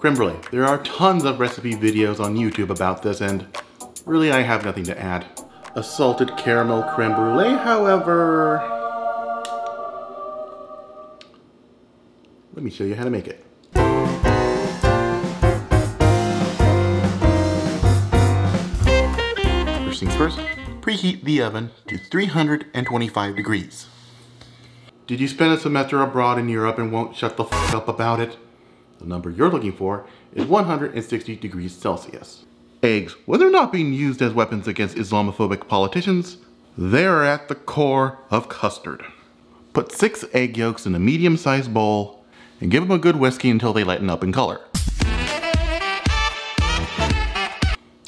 creme brulee. There are tons of recipe videos on YouTube about this, and really I have nothing to add. A salted caramel creme brulee, however, let me show you how to make it. First things first, preheat the oven to 325 degrees. Did you spend a semester abroad in Europe and won't shut the f up about it? The number you're looking for is 160 degrees Celsius. Eggs, when they're not being used as weapons against Islamophobic politicians, they're at the core of custard. Put 6 egg yolks in a medium-sized bowl and give them a good whiskey until they lighten up in color.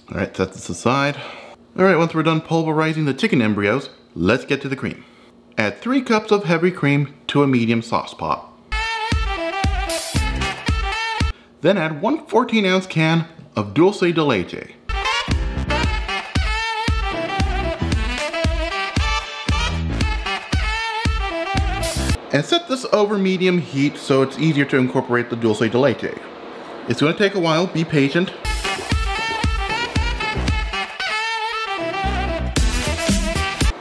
All right, set this aside. All right, once we're done pulverizing the chicken embryos, let's get to the cream. Add 3 cups of heavy cream to a medium sauce pot. Then add one 14-ounce can of Dulce de Leche. And set this over medium heat so it's easier to incorporate the Dulce de Leche. It's gonna take a while, be patient.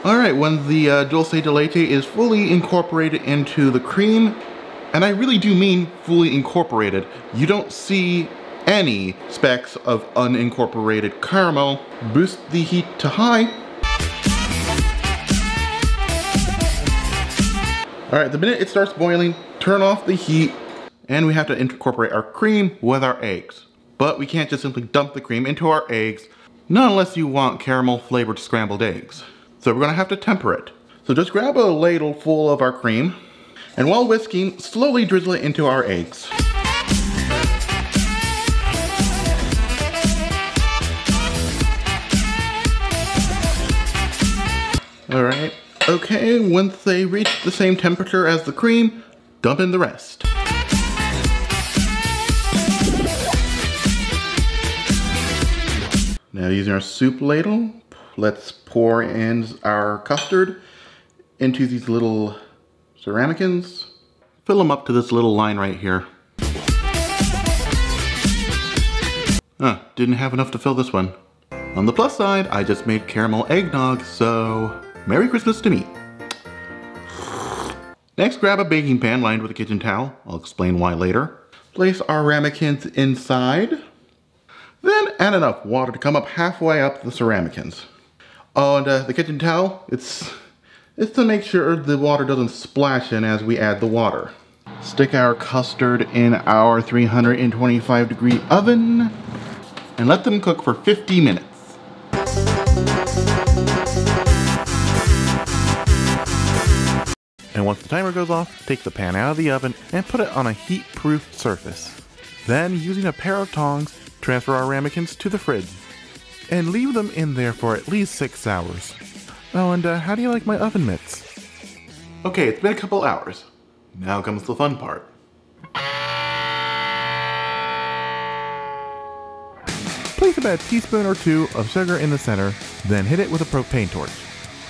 All right, when the dulce de leche is fully incorporated into the cream, and I really do mean fully incorporated, you don't see any specks of unincorporated caramel. Boost the heat to high. All right, the minute it starts boiling, turn off the heat, and we have to incorporate our cream with our eggs. But we can't just simply dump the cream into our eggs, not unless you want caramel flavored scrambled eggs. So we're gonna have to temper it. So just grab a ladle full of our cream, and while whisking, slowly drizzle it into our eggs. All right, okay, once they reach the same temperature as the cream, dump in the rest. Now using our soup ladle, let's pour in our custard into these little ceramicans. Fill them up to this little line right here. Didn't have enough to fill this one. On the plus side, I just made caramel eggnog, so Merry Christmas to me. Next, grab a baking pan lined with a kitchen towel. I'll explain why later. Place our ramekins inside. Then add enough water to come up halfway up the ceramicans. Oh, and the kitchen towel, it's to make sure the water doesn't splash in as we add the water. Stick our custard in our 325 degree oven and let them cook for 50 minutes. And once the timer goes off, take the pan out of the oven and put it on a heat-proof surface. Then, using a pair of tongs, transfer our ramekins to the fridge and leave them in there for at least 6 hours. Oh, and how do you like my oven mitts? Okay, it's been a couple hours. Now comes the fun part. Place about a teaspoon or two of sugar in the center, then hit it with a propane torch.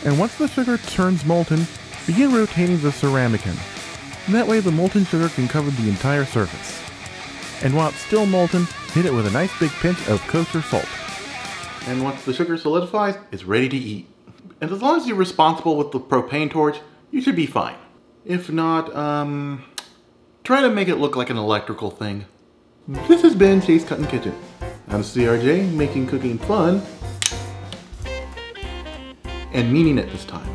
And once the sugar turns molten, begin rotating the ceramicin. That way the molten sugar can cover the entire surface. And while it's still molten, hit it with a nice big pinch of kosher salt. And once the sugar solidifies, it's ready to eat. And as long as you're responsible with the propane torch, you should be fine. If not, try to make it look like an electrical thing. This has been Chase Cuttin' Kitchen. I'm CRJ, making cooking fun, and meaning it this time.